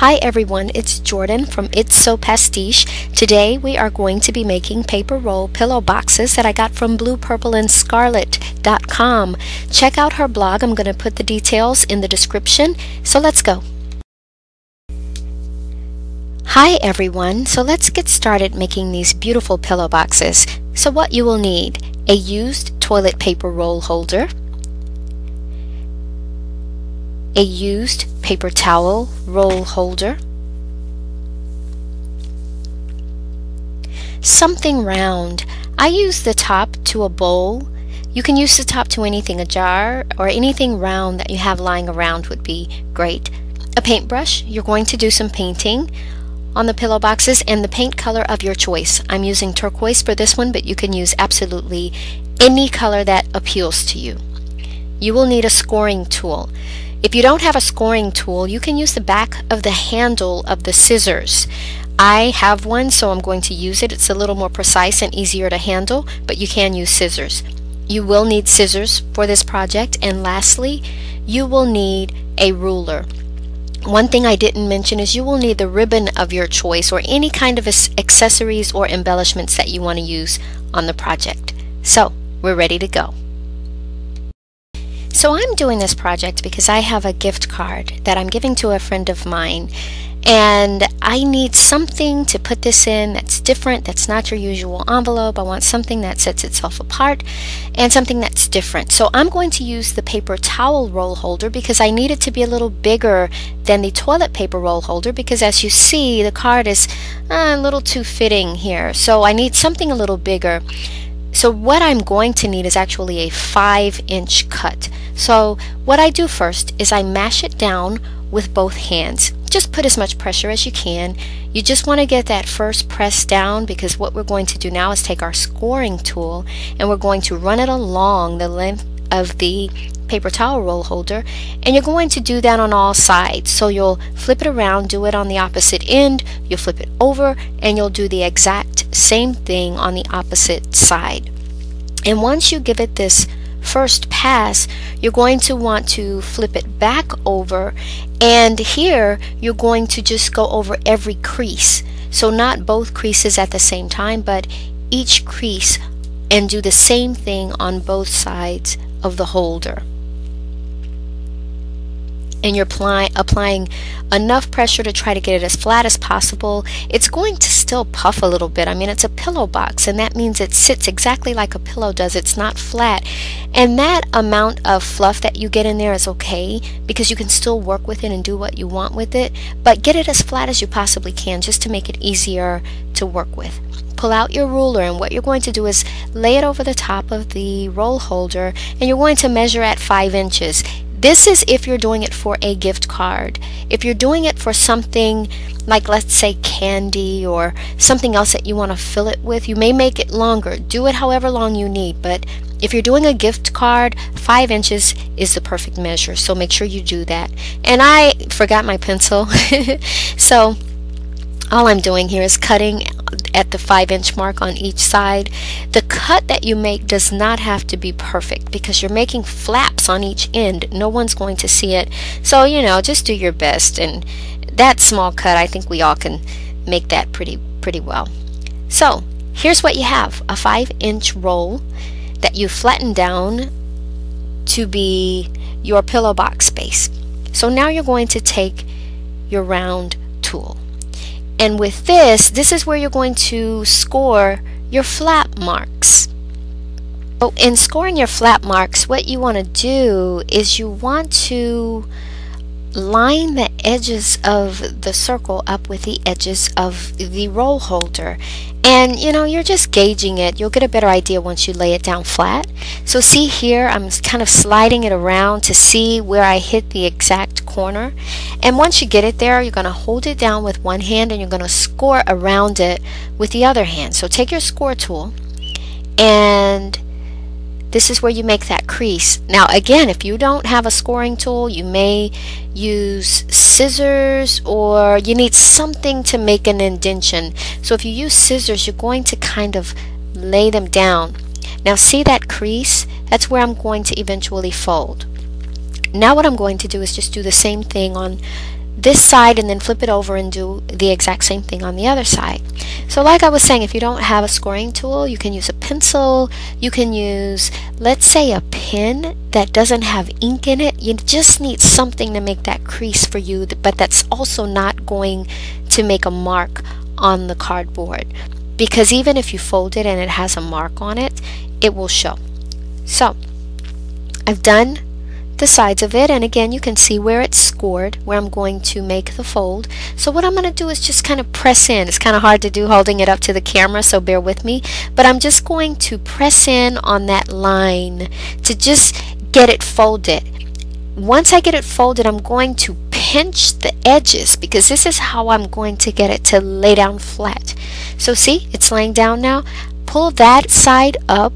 Hi everyone, it's Jordan from It's So Pastiche. Today we are going to be making paper roll pillow boxes that I got from bluepurpleandscarlet.com. Check out her blog. I'm going to put the details in the description. So let's go. Hi everyone, so let's get started making these beautiful pillow boxes. So what you will need: a used toilet paper roll holder, a used paper towel roll holder, something round. I use the top to a bowl. You can use the top to anything, a jar or anything round that you have lying around would be great. A paintbrush. You're going to do some painting on the pillow boxes, and the paint color of your choice. I'm using turquoise for this one, but you can use absolutely any color that appeals to you. You will need a scoring tool. If you don't have a scoring tool, you can use the back of the handle of the scissors. I have one, so I'm going to use it. It's a little more precise and easier to handle, but you can use scissors. You will need scissors for this project. And lastly, you will need a ruler. One thing I didn't mention is you will need the ribbon of your choice or any kind of accessories or embellishments that you want to use on the project. So we're ready to go. So I'm doing this project because I have a gift card that I'm giving to a friend of mine, and I need something to put this in that's different, that's not your usual envelope. I want something that sets itself apart and something that's different. So I'm going to use the paper towel roll holder because I need it to be a little bigger than the toilet paper roll holder, because as you see, the card is a little too fitting here. So I need something a little bigger. So what I'm going to need is actually a 5-inch cut. So what I do first is I mash it down with both hands. Just put as much pressure as you can. You just want to get that first press down, because what we're going to do now is take our scoring tool and we're going to run it along the length of the paper towel roll holder, and you're going to do that on all sides. So you'll flip it around, do it on the opposite end, you'll flip it over, and you'll do the exact same thing on the opposite side. And once you give it this first pass, you're going to want to flip it back over, and here you're going to just go over every crease. So not both creases at the same time, but each crease, and do the same thing on both sides of the holder. And you're applying enough pressure to try to get it as flat as possible. It's going to still puff a little bit. I mean, it's a pillow box, and that means it sits exactly like a pillow does. It's not flat. And that amount of fluff that you get in there is okay, because you can still work with it and do what you want with it, but get it as flat as you possibly can just to make it easier to work with. Pull out your ruler, and what you're going to do is lay it over the top of the roll holder, and you're going to measure at 5 inches. This is if you're doing it for a gift card. If you're doing it for something like, let's say, candy or something else that you want to fill it with, you may make it longer. Do it however long you need, but if you're doing a gift card, 5 inches is the perfect measure, so make sure you do that. And I forgot my pencil, so all I'm doing here is cutting at the 5-inch mark on each side. The cut that you make does not have to be perfect, because you're making flaps on each end. No one's going to see it. So, you know, just do your best. And that small cut, I think we all can make that pretty well. So here's what you have: a 5-inch roll that you flatten down to be your pillow box space. So now you're going to take your round tool. And with this is where you're going to score your flap marks. Oh, in scoring your flap marks, what you want to do is you want to line the edges of the circle up with the edges of the roll holder. And you know, you're just gauging it. You'll get a better idea once you lay it down flat. So see here, I'm kind of sliding it around to see where I hit the exact corner. And once you get it there, you're going to hold it down with one hand and you're going to score around it with the other hand. So take your score tool, and this is where you make that crease. Now again, if you don't have a scoring tool, you may use scissors, or you need something to make an indentation. So if you use scissors, you're going to kind of lay them down. Now see that crease? That's where I'm going to eventually fold. Now what I'm going to do is just do the same thing on this side and then flip it over and do the exact same thing on the other side. So like I was saying, if you don't have a scoring tool, you can use a pencil, you can use, let's say, a pen that doesn't have ink in it. You just need something to make that crease for you, but that's also not going to make a mark on the cardboard, because even if you fold it and it has a mark on it, it will show. So I've done the sides of it, and again you can see where it's scored, where I'm going to make the fold. So what I'm going to do is just kind of press in. It's kind of hard to do holding it up to the camera, so bear with me, but I'm just going to press in on that line to just get it folded. Once I get it folded, I'm going to pinch the edges, because this is how I'm going to get it to lay down flat. So see, it's laying down now. Pull that side up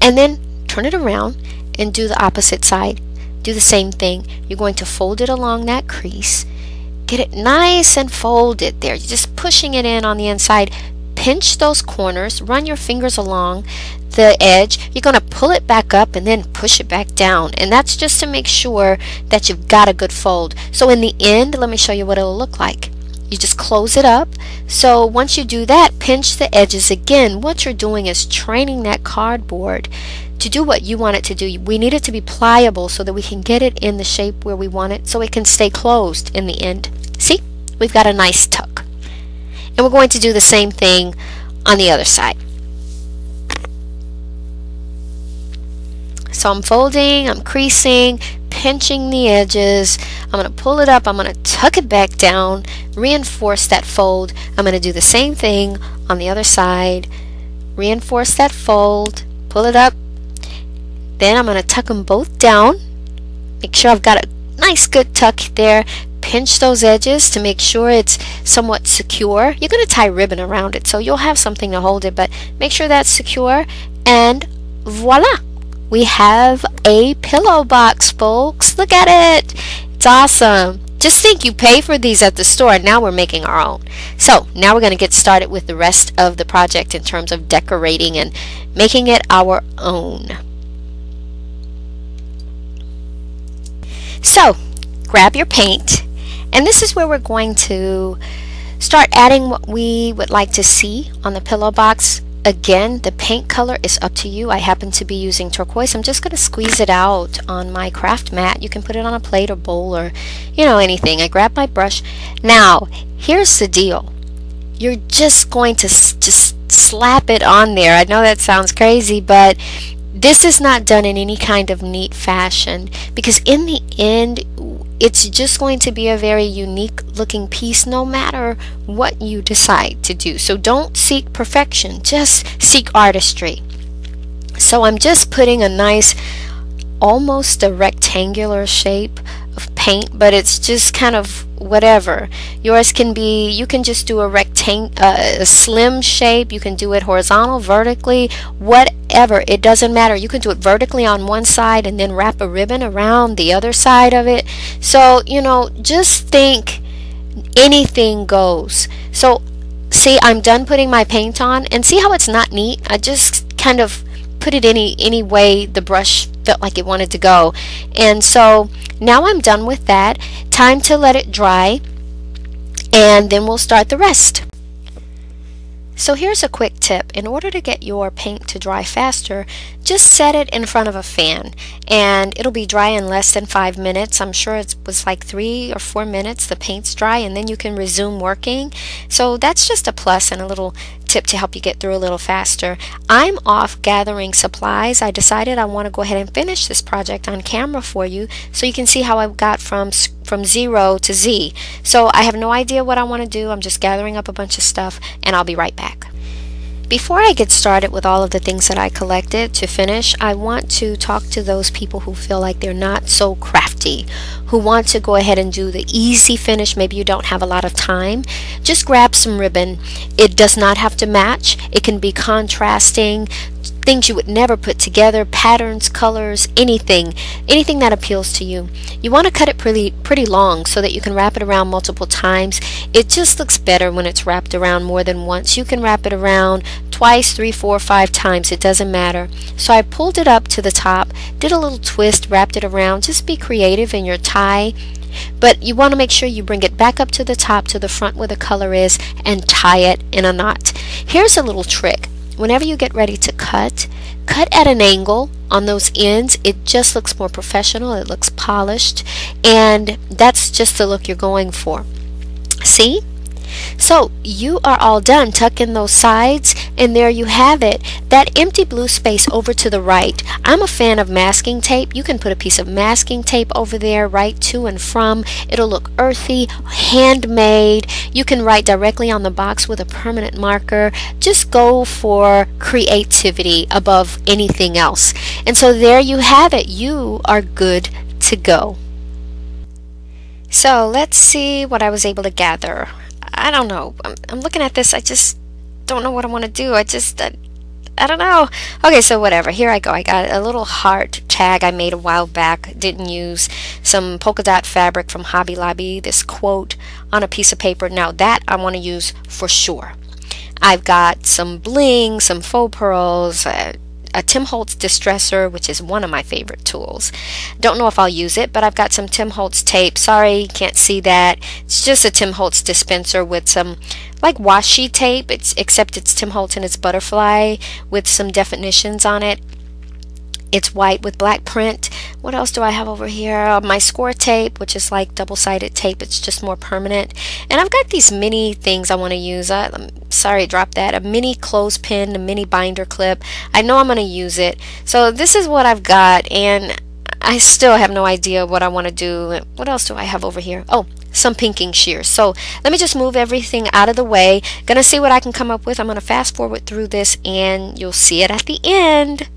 and then turn it around and do the opposite side. Do the same thing. You're going to fold it along that crease. Get it nice and folded there. You're just pushing it in on the inside. Pinch those corners. Run your fingers along the edge. You're going to pull it back up and then push it back down. And that's just to make sure that you've got a good fold. So in the end, let me show you what it'll look like. You just close it up. So once you do that, pinch the edges again. What you're doing is training that cardboard to do what you want it to do. We need it to be pliable so that we can get it in the shape where we want it, so it can stay closed in the end. See, we've got a nice tuck. And we're going to do the same thing on the other side. So I'm folding, I'm creasing, pinching the edges. I'm going to pull it up, I'm going to tuck it back down, reinforce that fold. I'm going to do the same thing on the other side. Reinforce that fold, pull it up. Then I'm going to tuck them both down. Make sure I've got a nice good tuck there. Pinch those edges to make sure it's somewhat secure. You're going to tie ribbon around it, so you'll have something to hold it, but make sure that's secure. And voila! We have a pillow box, folks. Look at it. It's awesome. Just think, you pay for these at the store, and now we're making our own. So now we're going to get started with the rest of the project in terms of decorating and making it our own. So grab your paint, and this is where we're going to start adding what we would like to see on the pillow box. Again, the paint color is up to you. I happen to be using turquoise. I'm just going to squeeze it out on my craft mat. You can put it on a plate or bowl or, you know, anything. I grab my brush. Now, here's the deal. You're just going to just slap it on there. I know that sounds crazy, but this is not done in any kind of neat fashion, because in the end, it's just going to be a very unique looking piece no matter what you decide to do. So don't seek perfection, just seek artistry. So I'm just putting a nice, almost a rectangular shape of paint, but it's just kind of whatever. Yours can be, you can just do a a slim shape, you can do it horizontal, vertically, whatever, it doesn't matter. You can do it vertically on one side and then wrap a ribbon around the other side of it. So, you know, just think, anything goes. So see, I'm done putting my paint on, and see how it's not neat? I just kind of put it any way the brush felt like it wanted to go. And so now I'm done with that. Time to let it dry, and then we'll start the rest. So here's a quick tip. In order to get your paint to dry faster, just set it in front of a fan, and it'll be dry in less than 5 minutes. I'm sure it was like 3 or 4 minutes. The paint's dry, and then you can resume working. So that's just a plus and a little tip to help you get through a little faster. I'm off gathering supplies. I decided I want to go ahead and finish this project on camera for you, so you can see how I got from 0 to Z. So I have no idea what I want to do. I'm just gathering up a bunch of stuff, and I'll be right back. Before I get started with all of the things that I collected to finish, I want to talk to those people who feel like they're not so crafty, who want to go ahead and do the easy finish. Maybe you don't have a lot of time. Just grab some ribbon. It does not have to match. It can be contrasting, things you would never put together, patterns, colors, anything that appeals to you. You want to cut it pretty long so that you can wrap it around multiple times. It just looks better when it's wrapped around more than once. You can wrap it around twice, 3, 4, 5 times, it doesn't matter. So I pulled it up to the top, did a little twist, wrapped it around. Just be creative in your tie but you want to make sure you bring it back up to the top, to the front where the color is, and tie it in a knot. Here's a little trick. Whenever you get ready to cut at an angle on those ends. It just looks more professional, it looks polished, and that's just the look you're going for. See? So you are all done. Tuck in those sides, and there you have it. That empty blue space over to the right. I'm a fan of masking tape. You can put a piece of masking tape over there, right to and from. It'll look earthy, handmade. You can write directly on the box with a permanent marker. Just go for creativity above anything else. And so there you have it. You are good to go. So let's see what I was able to gather. I don't know. I'm looking at this. I just don't know what I want to do. I don't know. Okay, so whatever. Here I go. I got a little heart tag I made a while back. Didn't use some polka dot fabric from Hobby Lobby. This quote on a piece of paper. Now that I want to use for sure. I've got some bling, some faux pearls, a Tim Holtz distresser, which is one of my favorite tools. Don't know if I'll use it, but I've got some Tim Holtz tape. Sorry, can't see that. It's just a Tim Holtz dispenser with some like washi tape, except it's Tim Holtz and it's butterfly with some definitions on it. It's white with black print. What else do I have over here? My score tape, which is like double-sided tape. It's just more permanent. And I've got these mini things I want to use. I'm sorry, drop that. A mini clothespin, a mini binder clip. I know I'm going to use it. So this is what I've got, and I still have no idea what I want to do. What else do I have over here? Oh, some pinking shears. So let me just move everything out of the way. Gonna see what I can come up with. I'm going to fast forward through this, and you'll see it at the end.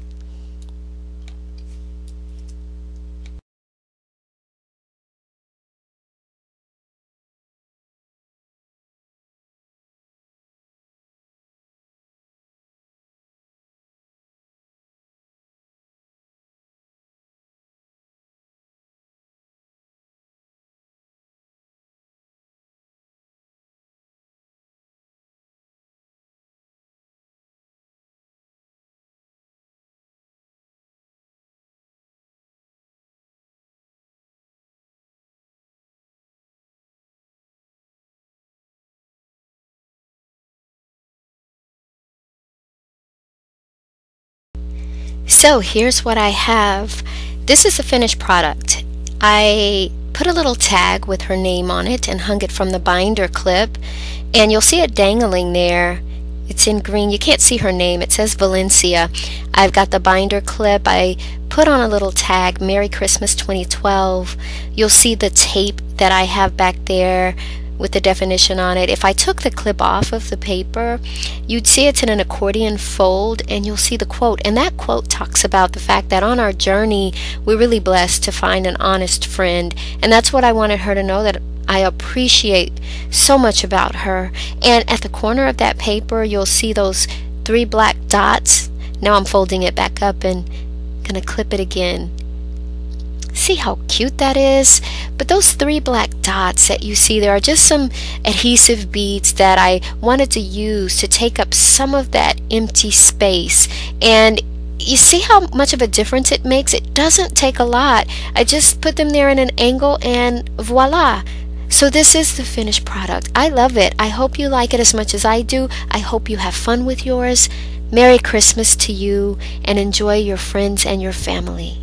So here's what I have. This is the finished product. I put a little tag with her name on it and hung it from the binder clip, and you'll see it dangling there. It's in green. You can't see her name. It says Valencia. I've got the binder clip. I put on a little tag, Merry Christmas 2012. You'll see the tape that I have back there with the definition on it. If I took the clip off of the paper, you'd see it's in an accordion fold, and you'll see the quote. And that quote talks about the fact that on our journey, we're really blessed to find an honest friend. And that's what I wanted her to know, that I appreciate so much about her. And at the corner of that paper, you'll see those 3 black dots. Now I'm folding it back up and gonna clip it again. See how cute that is? But those 3 black dots that you see there are just some adhesive beads that I wanted to use to take up some of that empty space. And you see how much of a difference it makes? It doesn't take a lot. I just put them there in an angle, and voila! So this is the finished product. I love it. I hope you like it as much as I do. I hope you have fun with yours. Merry Christmas to you, and enjoy your friends and your family.